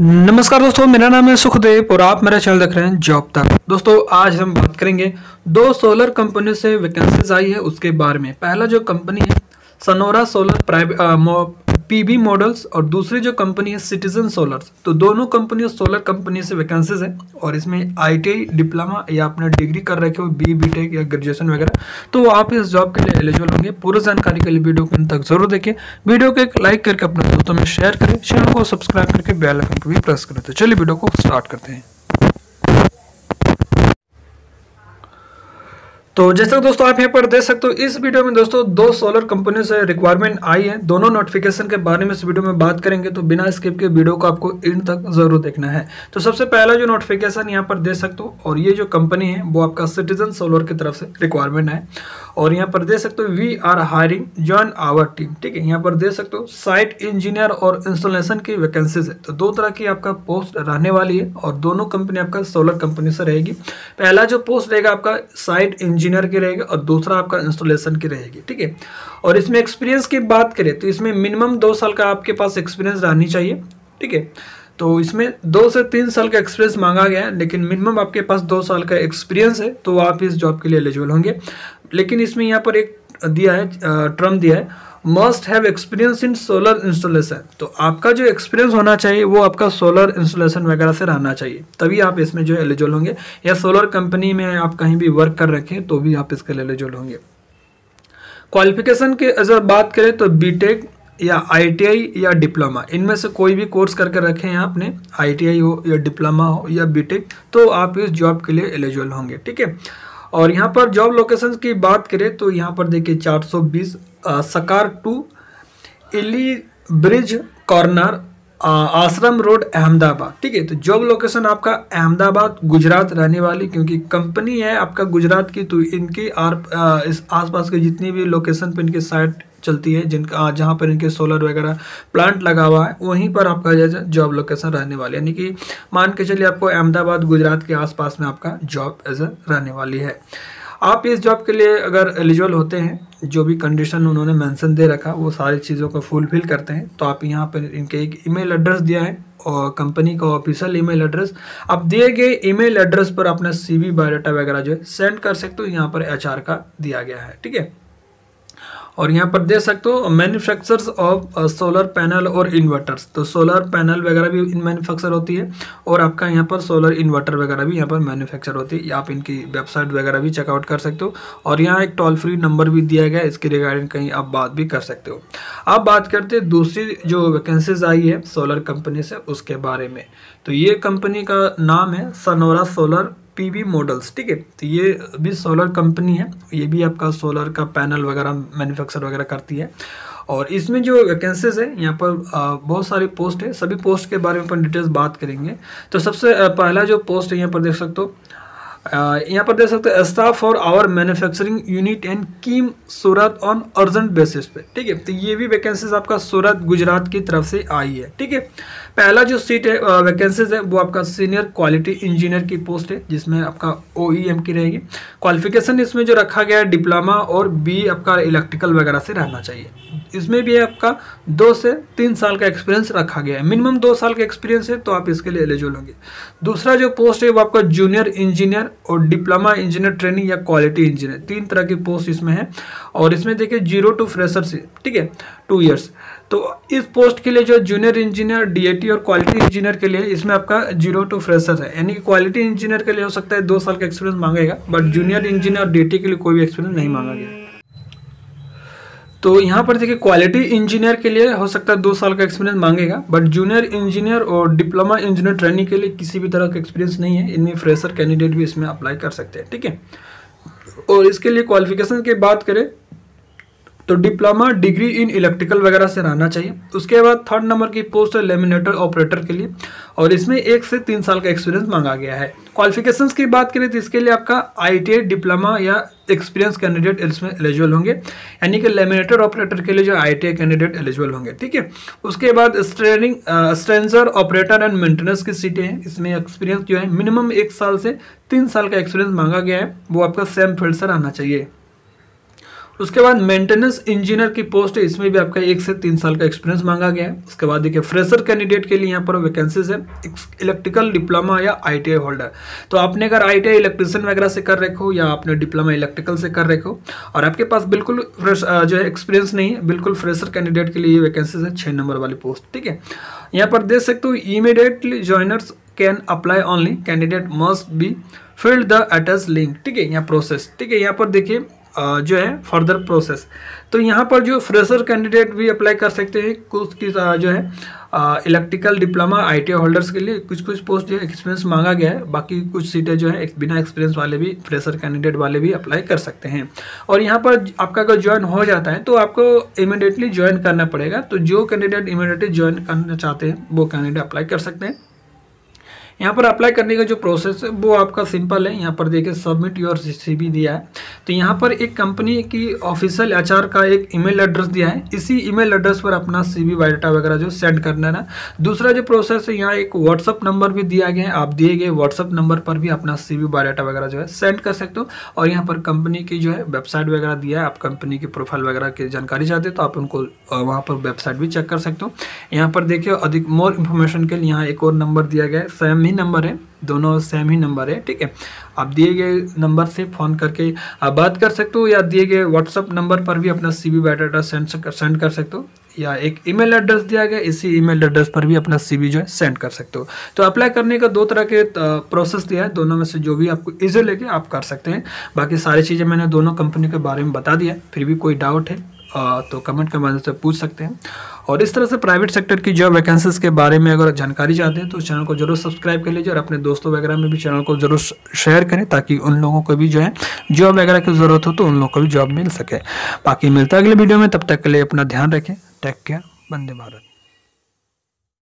नमस्कार दोस्तों, मेरा नाम है सुखदेव और आप मेरा चैनल देख रहे हैं जॉबतक। दोस्तों आज हम बात करेंगे दो सोलर कंपनी से वैकेंसीज आई है उसके बारे में। पहला जो कंपनी है सनोरा सोलर पीबी मॉडल्स और दूसरी जो कंपनी है सिटीजन सोलर। तो दोनों कंपनियों सोलर कंपनी से वैकेंसीज हैं और इसमें आईटीआई डिप्लोमा या आपने डिग्री कर रखे हो बीटेक या ग्रेजुएशन वगैरह, तो आप इस जॉब के लिए एलिजिबल होंगे। पूरी जानकारी के लिए वीडियो को अंत तक जरूर देखिए। वीडियो को एक लाइक करके अपने दोस्तों में शेयर करें, चैनल को सब्सक्राइब करके बेल आइकन को भी प्रेस करें। तो चलिए वीडियो को स्टार्ट करते हैं। तो जैसा दोस्तों आप यहाँ पर देख सकते हो इस वीडियो में दोस्तों दो सोलर कंपनियों से रिक्वायरमेंट आई है। दोनों नोटिफिकेशन के बारे में इस वीडियो में बात करेंगे, तो बिना स्किप के वीडियो को आपको एंड तक जरूर देखना है। तो सबसे पहला जो नोटिफिकेशन यहाँ पर देख सकते हो और ये जो कंपनी है वो आपका सिटीजन सोलर की तरफ से रिक्वायरमेंट है और यहाँ पर देख सकते हो we are hiring join our team. ठीक है, यहाँ पर देख सकते हो साइट इंजीनियर और इंस्टॉलेशन की वैकेंसीज है। तो दो तरह की आपका पोस्ट रहने वाली है और दोनों कंपनी आपका सोलर कंपनी से रहेगी। पहला जो पोस्ट रहेगा आपका साइट इंजीनियर की रहेगी और दूसरा आपका इंस्टॉलेशन की रहेगी। ठीक है, और इसमें एक्सपीरियंस की बात करें तो इसमें मिनिमम 2 साल का आपके पास एक्सपीरियंस रहनी चाहिए। ठीक है, तो इसमें 2 से 3 साल का एक्सपीरियंस मांगा गया है, लेकिन मिनिमम आपके पास 2 साल का एक्सपीरियंस है तो आप इस जॉब के लिए एलिजिबल होंगे। लेकिन इसमें यहाँ पर एक दिया है टर्म दिया है must have experience in solar installation. तो आपका जो एक्सपीरियंस होना चाहिए वो आपका सोलर इंस्टॉलेशन वगैरह से रहना चाहिए, तभी आप इसमें जो एलिजिबल होंगे। या सोलर कंपनी में आप कहीं भी वर्क कर रखें तो भी आप इसके लिए एलिजिबल होंगे। क्वालिफिकेशन की अगर बात करें तो बीटेक या आईटीआई या डिप्लोमा, इनमें से कोई भी कोर्स करके रखें आपने, आईटीआई हो या डिप्लोमा हो या बीटेक, तो आप इस जॉब के लिए एलिजिबल होंगे। ठीक है, और यहाँ पर जॉब लोकेशन की बात करें तो यहाँ पर देखिए 420 सकार 2 इली bridge corner Ashram road Ahmedabad. ठीक है, तो जॉब लोकेशन आपका अहमदाबाद गुजरात रहने वाली, क्योंकि कंपनी है आपका गुजरात की, तो इनकी इस आसपास के जितनी भी लोकेशन पर इनकी साइट चलती है जिनका जहाँ पर इनके सोलर वगैरह प्लांट लगा हुआ है वहीं पर आपका जॉब लोकेशन रहने वाली है। यानी कि मान के चलिए आपको अहमदाबाद गुजरात के आसपास में आपका जॉब रहने वाली है। आप इस जॉब के लिए अगर एलिजिबल होते हैं, जो भी कंडीशन उन्होंने मेंशन दे रखा वो सारी चीज़ों को फुलफिल करते हैं, तो आप यहाँ पर इनके एक ईमेल एड्रेस दिया है और कंपनी का ऑफिशियल ईमेल एड्रेस, आप दिए गए ईमेल एड्रेस पर अपना CV बायोडाटा वगैरह जो है सेंड कर सकते हो। यहाँ पर HR का दिया गया है। ठीक है, और यहाँ पर देख सकते हो मैन्युफैक्चरर्स ऑफ सोलर पैनल और इन्वर्टर्स। तो सोलर पैनल वगैरह भी मैन्युफैक्चर होती है और आपका यहाँ पर सोलर इन्वर्टर वगैरह भी यहाँ पर मैन्युफैक्चर होती है। आप इनकी वेबसाइट वगैरह भी चेकआउट कर सकते हो और यहाँ एक टोल फ्री नंबर भी दिया गया है, इसके रिगार्डिंग कहीं आप बात भी कर सकते हो। आप बात करते हैं दूसरी जो वैकेंसीज आई है सोलर कंपनी से उसके बारे में। तो ये कंपनी का नाम है सनोरा सोलर पीबी मॉडल्स। ठीक है, तो ये भी सोलर कंपनी है, ये भी आपका सोलर का पैनल वगैरह मैन्युफैक्चर वगैरह करती है। और इसमें जो वैकेंसीज है यहाँ पर बहुत सारी पोस्ट है, सभी पोस्ट के बारे में अपन डिटेल्स बात करेंगे। तो सबसे पहला जो पोस्ट है यहाँ पर देख सकते हो staff for our manufacturing unit and Kim Surat on urgent basis पे। ठीक है, तो ये भी वैकेंसीज आपका सूरत गुजरात की तरफ से आई है। ठीक है, पहला जो सीट है वैकेंसीज है वो आपका सीनियर क्वालिटी इंजीनियर की पोस्ट है जिसमें आपका OEM की रहेगी। क्वालिफिकेशन इसमें जो रखा गया है डिप्लोमा और BE आपका इलेक्ट्रिकल वगैरह से रहना चाहिए। इसमें भी आपका 2 से 3 साल का एक्सपीरियंस रखा गया है, मिनिमम 2 साल का एक्सपीरियंस है तो आप इसके लिए एलिजिबल होंगे। दूसरा जो पोस्ट है वो आपका जूनियर इंजीनियर और डिप्लोमा इंजीनियर ट्रेनिंग या क्वालिटी इंजीनियर, 3 तरह की पोस्ट इसमें है। और इसमें देखिए 0 टू फ्रेशर से, ठीक है, 2 ईयर्स। तो इस पोस्ट के लिए जो जूनियर इंजीनियर DAT और क्वालिटी इंजीनियर के लिए इसमें आपका 0 टू फ्रेशर है, यानी कि क्वालिटी इंजीनियर के लिए हो सकता है 2 साल का एक्सपीरियंस मांगेगा, बट जूनियर इंजीनियर और DAT के लिए कोई भी एक्सपीरियंस नहीं मांगा गया। तो यहाँ पर देखिए क्वालिटी इंजीनियर के लिए हो सकता है 2 साल का एक्सपीरियंस मांगेगा, बट जूनियर इंजीनियर और डिप्लोमा इंजीनियर ट्रेनिंग के लिए किसी भी तरह का एक्सपीरियंस नहीं है। इनमें फ्रेशर कैंडिडेट भी इसमें अप्लाई कर सकते हैं। ठीक है, और इसके लिए क्वालिफिकेशन की बात करें तो डिप्लोमा डिग्री इन इलेक्ट्रिकल वगैरह से रहना चाहिए। उसके बाद 3rd नंबर की पोस्ट है लेमिनेटर ऑपरेटर के लिए और इसमें 1 से 3 साल का एक्सपीरियंस मांगा गया है। क्वालिफिकेशंस की बात करें तो इसके लिए आपका ITI डिप्लोमा या एक्सपीरियंस कैंडिडेट इसमें एलिजिबल होंगे, यानी कि लेमिनेटर ऑपरेटर के लिए जो ITI कैंडिडेट एलिजिबल होंगे। ठीक है, उसके बाद स्ट्रेंजर ऑपरेटर एंड मेंटेनेंस की सीटें हैं। इसमें एक्सपीरियंस जो है मिनिमम 1 साल से 3 साल का एक्सपीरियंस मांगा गया है, वो आपका सेम फील्ड से रहना चाहिए। उसके बाद मेंटेनेंस इंजीनियर की पोस्ट है, इसमें भी आपका 1 से 3 साल का एक्सपीरियंस मांगा गया है। उसके बाद देखिए फ्रेशर कैंडिडेट के लिए यहाँ पर वैकेंसीज है, इलेक्ट्रिकल डिप्लोमा या आईटीआई होल्डर। तो आपने अगर आईटीआई इलेक्ट्रिशियन वगैरह से कर रखो या आपने डिप्लोमा इलेक्ट्रिकल से कर रखो और आपके पास बिल्कुल जो है एक्सपीरियंस नहीं है, बिल्कुल फ्रेशर कैंडिडेट के लिए ये वैकेंसीज है 6 नंबर वाली पोस्ट। ठीक है, यहाँ पर देख सकते हो immediately joiners can apply only, candidate must be filled the attach link. ठीक है, यहाँ प्रोसेस, ठीक है, यहाँ पर देखिए जो है फर्दर प्रोसेस। तो यहाँ पर जो फ्रेशर कैंडिडेट भी अप्लाई कर सकते हैं, कुछ की जो है इलेक्ट्रिकल डिप्लोमा आईटीआई होल्डर्स के लिए कुछ पोस्ट जो है एक्सपीरियंस मांगा गया है, बाकी कुछ सीटें जो है बिना एक्सपीरियंस वाले भी, फ्रेशर कैंडिडेट वाले भी अप्लाई कर सकते हैं। और यहाँ पर आपका अगर ज्वाइन हो जाता है तो आपको इमीडिएटली ज्वाइन करना पड़ेगा, तो जो कैंडिडेट इमीडिएटली ज्वाइन करना चाहते हैं वो कैंडिडेट अप्लाई कर सकते हैं। यहाँ पर अप्लाई करने का जो प्रोसेस है वो आपका सिंपल है, यहाँ पर देखिए सबमिट योर सीवी दिया है। तो यहाँ पर एक कंपनी की ऑफिशियल एचआर का एक ईमेल एड्रेस दिया है, इसी ईमेल एड्रेस पर अपना सीवी बायोडाटा वगैरह जो सेंड करना है ना। दूसरा जो प्रोसेस है, यहाँ एक व्हाट्सअप नंबर भी दिया गया है, आप दिए गए व्हाट्सअप नंबर पर भी अपना सीवी बायोडाटा वगैरह जो है सेंड कर सकते हो। और यहाँ पर कंपनी की जो है वेबसाइट वगैरह दिया है, आप कंपनी की प्रोफाइल वगैरह की जानकारी चाहते हो तो आप उनको वहाँ पर वेबसाइट भी चेक कर सकते हो। यहाँ पर देखिए अधिक मोर इन्फॉर्मेशन के लिए यहाँ एक और नंबर दिया गया है, सेम ही नंबर है, दोनों सेम ही नंबर है। ठीक है, आप दिए गए नंबर से फ़ोन करके आप बात कर सकते हो या दिए गए व्हाट्सअप नंबर पर भी अपना सीवी बायोडाटा सेंड कर सकते हो, या एक ईमेल एड्रेस दिया गया इसी ईमेल एड्रेस पर भी अपना सीवी जो है सेंड कर सकते हो। तो अप्लाई करने का 2 तरह के प्रोसेस दिया है, दोनों में से जो भी आपको ईजी लगे आप कर सकते हैं। बाकी सारी चीज़ें मैंने दोनों कंपनी के बारे में बता दिया, फिर भी कोई डाउट है तो कमेंट के माध्यम से पूछ सकते हैं। और इस तरह से प्राइवेट सेक्टर की जॉब वैकेंसीज के बारे में अगर जानकारी चाहते हैं तो चैनल को जरूर सब्सक्राइब कर लीजिए और अपने दोस्तों वगैरह में भी चैनल को जरूर शेयर करें, ताकि उन लोगों को भी जो है जॉब वगैरह की ज़रूरत हो तो उन लोगों को भी जॉब मिल सके। बाकी मिलता है अगले वीडियो में, तब तक के लिए अपना ध्यान रखें। टेक केयर, वंदे भारत।